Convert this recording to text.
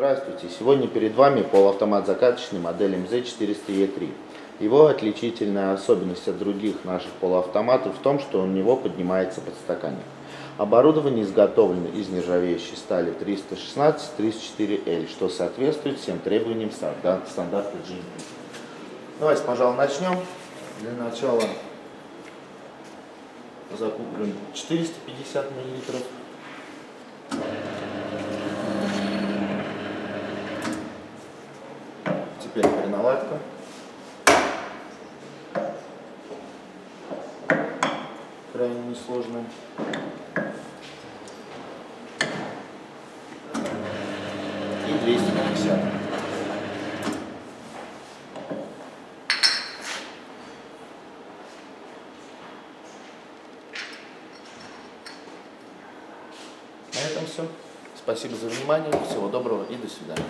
Здравствуйте! Сегодня перед вами полуавтомат закаточный модели МЗ-400Е3. Его отличительная особенность от других наших полуавтоматов в том, что у него поднимается подстаканник. Оборудование изготовлено из нержавеющей стали 316-304L, что соответствует всем требованиям стандарта DIN. Давайте, пожалуй, начнем. Для начала закуплен 450 мл. Теперь переналадка. Крайне несложная. И 250. На этом все. Спасибо за внимание. Всего доброго и до свидания.